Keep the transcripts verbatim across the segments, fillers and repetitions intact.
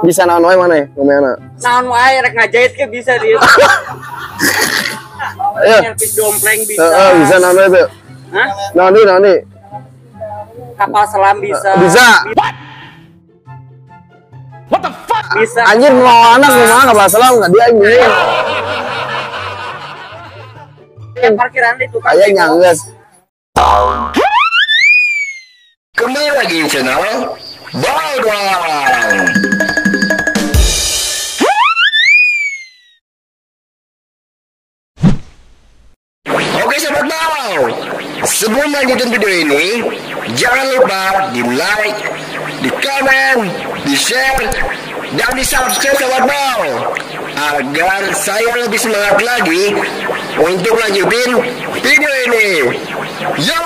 Bisa naon wae mana ya? Naon wae rek ngajahit ke bisa dia. Iya. Dompleng bisa. Heeh, bisa naon wae. Hah? Naon nih, naon nih? Kapal selam bisa. Bisa. What the fuck? Bisa. Anjir mau anak mau kapal selam enggak dia anjing. Yang parkiran itu kan. Aya nyanggeus. Kembali lagi di channel BAWDOANG. Sebelum lanjutin video ini, jangan lupa di like, di komen, di share, dan di subscribe sahabat Bau agar saya lebih semangat lagi untuk lanjutin video ini. Yo!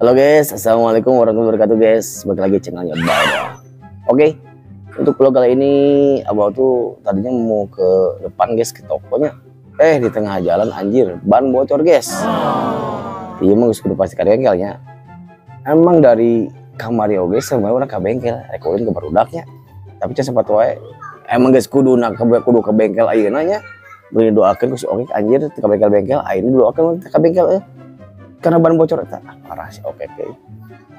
Halo guys, assalamualaikum warahmatullahi wabarakatuh guys. Balik lagi channelnya Bau. Oke, okay, untuk vlog kali ini Abau tuh tadinya mau ke depan guys ke tokonya. Eh di tengah jalan anjir ban bocor guys. Oh. Iya emang sudah pasti bengkelnya. Emang dari Kamario guys sebenarnya orang ke bengkel, rekoin ke barudaknya. Tapi cuma sempat wae. Emang guys kudu nak kudu ke bengkel ayeuna nya. Beri doakeun ku si Oke anjir ke bengkel-bengkel ayeuna doakeun ke bengkel euy. Karena ban bocor eta ah, parah si Oke okay,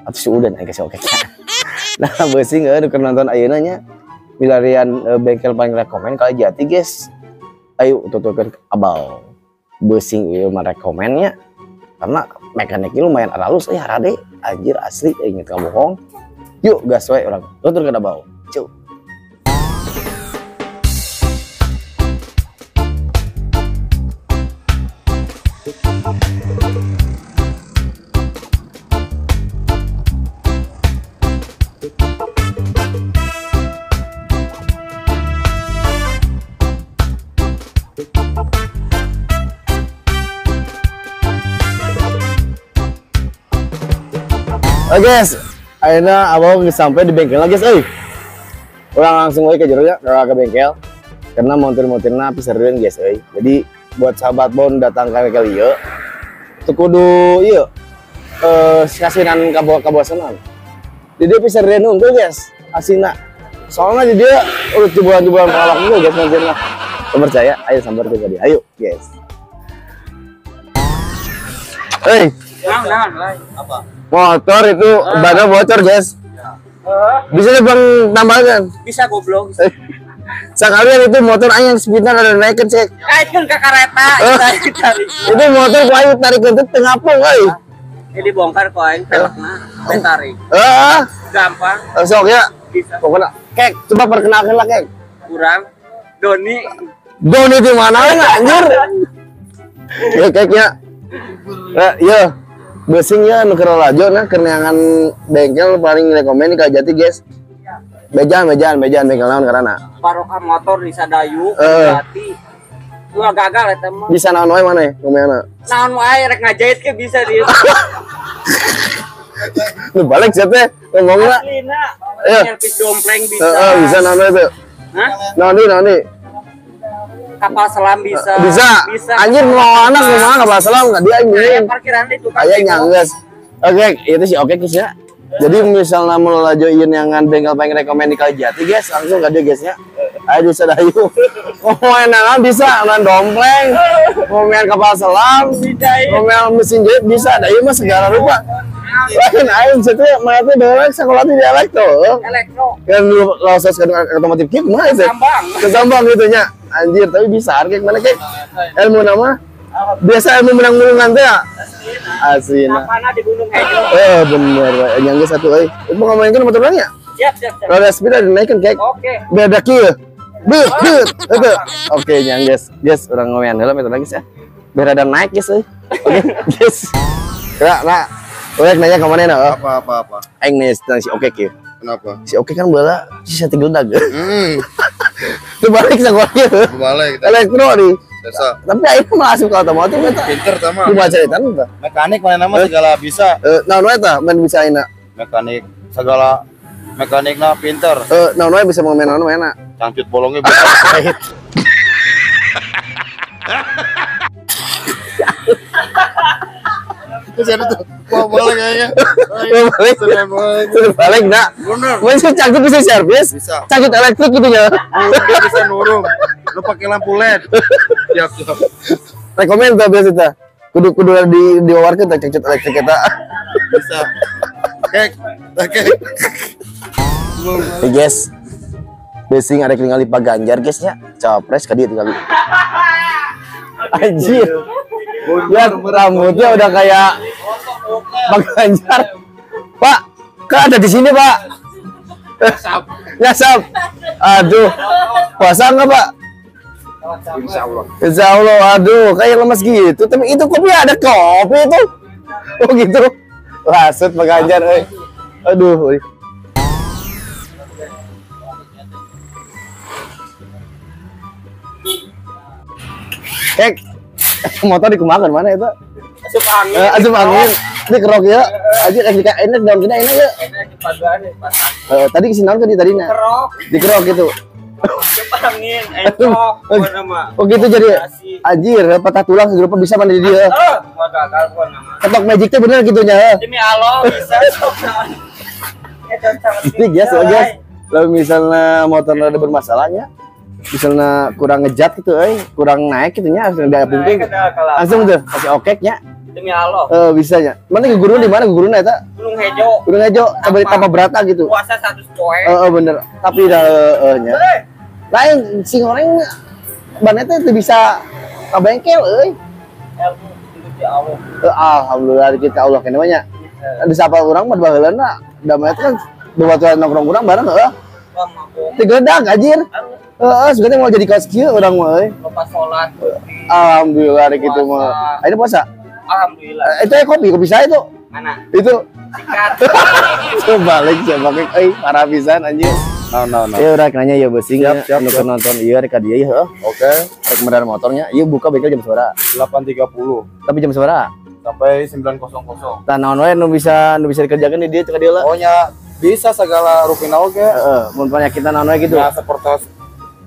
atau si Udan aya si Oke. Nah, beusi ngeureun nonton ayeuna nya. Milarian e, bengkel paling rekomen kali Jati guys. Ayo tutupkan abal besing ieu mah rekomennya karena mekaniknya lumayan halus ya rade anjir asli inget kamu bohong yuk gas we urang tutur ka abal cu. Oke guys, akhirnya abang sampai di bengkel guys, eh, orang langsung lagi ke jeronya, ke bengkel, karena montir-montirnya pisah duluan guys, eh, jadi buat sahabat Bon datang ke bengkel iya, itu kudu iya, eh, kasinan kabosenan, jadi dia pisah duluan unggul guys, asina, soalnya jadi dia urut jebulan-jebulan pelawak dulu guys montirnya, percaya, ayo sambar ke dia, ayo guys, eh, apa? Motor itu uh, bannya bocor guys uh, bisa nih bang tambahkan bisa goblok sekalian itu motor ayam speednya ada naikin cek naikin ke kereta uh, tarik, tarik. Itu motor kok ayo tarik ke tengah pung ayo ini dibongkar kok ayo peleknya uh, tarik uh, gampang sok ya bisa pokoknya kek coba perkenalkan lah kek kurang Doni Doni dimana enggak anjir ya keknya ya iya besingnya nuker lajo nah keneangan bengkel paling rekomen ka Jati guys. Bejan bejan bejan bengkel naon karena parokan motor di Sadayu uh, Jati. Gua gagal eta mah. Bisa naon wae maneh kumaha? Naon wae rek ngajahit ke bisa dia. Lu balik set teh ngomongna. Aslina. Nyerpis dompleng bisa. Heeh, bisa naon wae. Hah? Naon nih naon nih? Kapal selam bisa. Bisa. Bisa. Anjir mau anak kumaha kapal selam enggak dia anjing. Parkiran di tukang. Aya nyanggeus. Oke, itu sih oke guys ya. Jadi misalnya mau lajoin yang ngan bengkel paling rekomen di Kali Jati guys, langsung enggak dia guys ya. Ayo bisa dayu. Ngomean naon bisa, ngomean dompleng, ngomean kapal selam, ngomean mesin jahit bisa, dayu mah segala rupa. Lain ayo situ mate dialek sekolah di dialek tuh. Elektro. Kan proses otomotif kieu mah itu. Kesambang gitu nya. Anjir tapi bisa harga gimana kek ilmu nama biasa ilmu menang mulungan teh asina apana di gunung hijau eh bener nyangge satu euy mau ngomongin motor banyak siap siap siap roda speed ada naikin kek oke beda kieu but but itu oke nyangge guys urang ngomongin heula motor lagi ya berada naik guys euy oke guys ya nah urang nanya ka manehna apa apa apa aing nih si Oke kieu kenapa si Oke kan bola si sate gledag heeh terbalik sekolahnya terbalik elektro nih tapi akhirnya malah asup ke otomotif pinter sama cuma cerita mekanik mana nama segala bisa nah noe tak main bisa enak mekanik segala mekanik nah pinter nah noe bisa main noe enak cangcut bolongnya bisa pahit kesana tuh. Wah, balik kayaknya. Balik enggak? Bener. Bisa cangkut, bisa servis. Bisa. Cangkut elektrik gitu ya. Bisa nurung. Lu pakai lampu L E D. Siap, siap. Rekomen tuh biasa kita. Kudu-kudu di diwawarkan tak cangkut elektrik kita. Bisa. Kek. Oke. Hey guys. Besing ada tinggal Pak Ganjar guys nya. Capres ka dia tinggal. Anjir. Lihat rambutnya udah kayak Pak Ganjar. Pak, kak ada di sini, Pak. Nyasap. Aduh. Puasa enggak, Pak? Insya Allah. Insya Allah. Aduh, kayak lemas gitu. Tapi itu kopi ada kopi itu. Oh gitu. Rasut Pak Ganjar euy. Aduh. Kek. Motor dikemakan mana itu? Asup angin. Eh, asup angin. Ini kerok ya. Aja kayak enak daun kita enak ya. Enak paduan nih, pasak. Eh, tadi kesini naon tadi tadinya? Kerok. Dikerok gitu. Asup angin, encok, mana mah. Oh gitu jadi. Anjir, patah tulang segera bisa mana dia. Heeh. Gagal pun nama. Ketok magicnya bener gitu nya. Demi Allah bisa sokan. Ya cocok. Ini guys, guys. Kalau misalnya motornya ada bermasalahnya, misalnya kurang ngejat gitu, eh kurang naik gitunya, langsung ada pumping, langsung tuh kasih okeknya. Demi Allah. Eh bisa nya. Mana guguruan di mana guguruan eta? Gunung Hejo. Gunung Hejo sampai tambah berata gitu. Puasa satu poe. Heeh bener. Tapi dah eh nya. Lain sing orang ban eta teu bisa kabengkel euy. Alhamdulillah kita Allah keneh nya. Ada siapa orang mah baheulana damai kan babaturan nongkrong-nongkrong bareng heeh. Tigedang anjir. Heeh, sebenarnya mau jadi kaos kieu urang mah euy. Lepas salat. Alhamdulillah gitu mah. Ini puasa. Alhamdulillah. Itu kopi, kopi saya itu. Mana? Itu sikat. Coba balik coba kek euy, parah pisan anjir. No no no. Ieu urang nanya ya Besing ya, nonton ieu rek ka dieu heuh. Oke. Rek medan motornya, ieu buka bengkel jam sabaraha? delapan tiga puluh. Tapi jam sabaraha? Sampai sembilan. Tah naon wae nu bisa nu bisa dikerjakeun di dieu ka dieu lah. Oh nya, bisa segala rutina oge. Heeh, mun panyakitan naon wae gitu. Ya seperti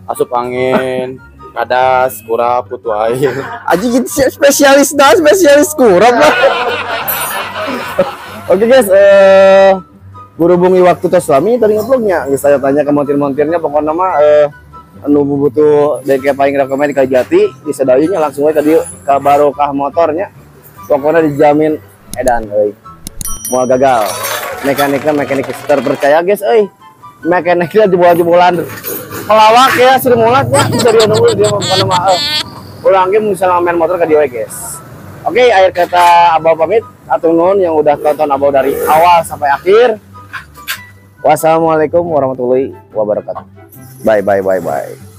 asup angin, kadas, kurap, putu air. Aji gitu spesialis dah, spesialis kurap lah. Oke okay guys, eh berhubungi waktu tos lami tadi ngeplognya. Guys saya tanya ke montir-montirnya pokoknya mah eh anu butuh dari kayak paling rekomend di Kajati, disedayunya langsung aja ke ke Barokah motornya. Pokoknya dijamin edan euy. Moal gagal. Mekaniknya mekanik terpercaya guys euy. Mekaniknya jebol-jebolan. Pelawak ya, sering mulat ya, bisa dia nunggu dia pada maaf ulangin misalnya main motor ke dia guys. Oke, akhir kata Abah pamit, atur nuhun yang udah tonton Abah dari awal sampai akhir. Wassalamualaikum warahmatullahi wabarakatuh. Bye bye bye bye.